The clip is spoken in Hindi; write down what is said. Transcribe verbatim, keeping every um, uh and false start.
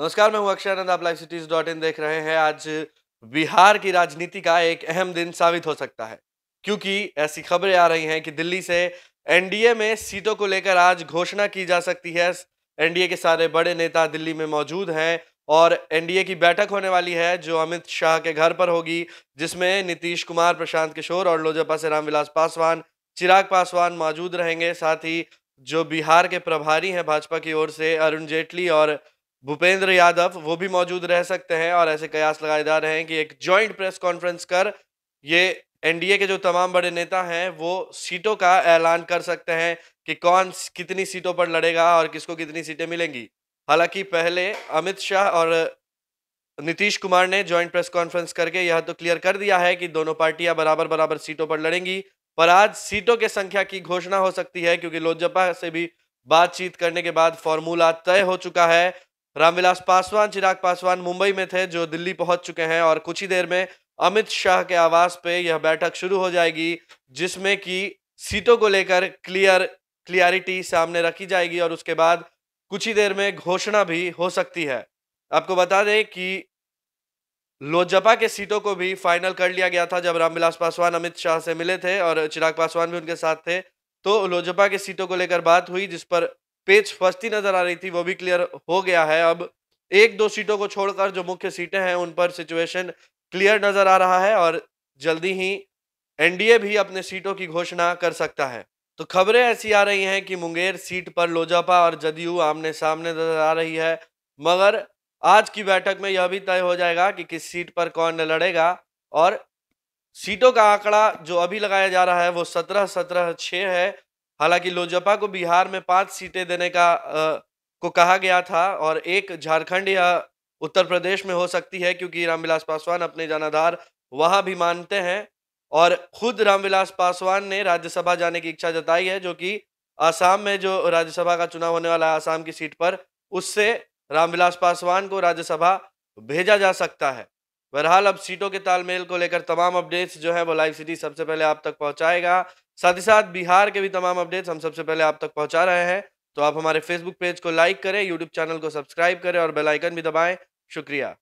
नमस्कार, मैं हूं अक्षानंद, आप लाइव सिटीज डॉट इन देख रहे हैं। आज बिहार की राजनीति का एक अहम दिन साबित हो सकता है, क्योंकि ऐसी खबरें आ रही हैं कि दिल्ली से एनडीए में सीटों को लेकर आज घोषणा की जा सकती है। एनडीए के सारे बड़े नेता दिल्ली में मौजूद हैं और एनडीए की बैठक होने वाली है जो अमित शाह के घर पर होगी, जिसमें नीतीश कुमार, प्रशांत किशोर और लोजपा से रामविलास पासवान, चिराग पासवान मौजूद रहेंगे। साथ ही जो बिहार के प्रभारी हैं भाजपा की ओर से अरुण जेटली और भूपेंद्र यादव, वो भी मौजूद रह सकते हैं। और ऐसे कयास लगाए जा रहे हैं कि एक जॉइंट प्रेस कॉन्फ्रेंस कर ये एनडीए के जो तमाम बड़े नेता हैं वो सीटों का ऐलान कर सकते हैं कि कौन कितनी सीटों पर लड़ेगा और किसको कितनी सीटें मिलेंगी। हालांकि पहले अमित शाह और नीतीश कुमार ने जॉइंट प्रेस कॉन्फ्रेंस करके यह तो क्लियर कर दिया है कि दोनों पार्टियां बराबर बराबर सीटों पर लड़ेंगी, पर आज सीटों की संख्या की घोषणा हो सकती है, क्योंकि लोजपा से भी बातचीत करने के बाद फॉर्मूला तय हो चुका है। रामविलास पासवान, चिराग पासवान मुंबई में थे जो दिल्ली पहुंच चुके हैं और कुछ ही देर में अमित शाह के आवास पे यह बैठक शुरू हो जाएगी, जिसमें कि सीटों को लेकर क्लियर क्लियरिटी सामने रखी जाएगी और उसके बाद कुछ ही देर में घोषणा भी हो सकती है। आपको बता दें कि लोजपा के सीटों को भी फाइनल कर लिया गया था जब रामविलास पासवान अमित शाह से मिले थे और चिराग पासवान भी उनके साथ थे, तो लोजपा के सीटों को लेकर बात हुई जिस पर पेच फंसती नजर आ रही थी वो भी क्लियर हो गया है। अब एक दो सीटों को छोड़कर जो मुख्य सीटें हैं उन पर सिचुएशन क्लियर नजर आ रहा है और जल्दी ही एनडीए भी अपने सीटों की घोषणा कर सकता है। तो खबरें ऐसी आ रही हैं कि मुंगेर सीट पर लोजपा और जदयू आमने सामने नजर आ रही है, मगर आज की बैठक में यह भी तय हो जाएगा कि किस सीट पर कौन लड़ेगा। और सीटों का आंकड़ा जो अभी लगाया जा रहा है वो सत्रह सत्रह छः है। हालांकि लोजपा को बिहार में पांच सीटें देने का आ, को कहा गया था और एक झारखंड या उत्तर प्रदेश में हो सकती है, क्योंकि रामविलास पासवान अपने जनाधार वहां भी मानते हैं और खुद रामविलास पासवान ने राज्यसभा जाने की इच्छा जताई है, जो कि आसाम में जो राज्यसभा का चुनाव होने वाला है आसाम की सीट पर, उससे रामविलास पासवान को राज्यसभा भेजा जा सकता है। बहरहाल अब सीटों के तालमेल को लेकर तमाम अपडेट्स जो है वो लाइव सिटी सबसे पहले आप तक पहुंचाएगा, साथ ही साथ बिहार के भी तमाम अपडेट्स हम सबसे पहले आप तक पहुंचा रहे हैं। तो आप हमारे फेसबुक पेज को लाइक करें, यूट्यूब चैनल को सब्सक्राइब करें और बेल आइकन भी दबाएं। शुक्रिया।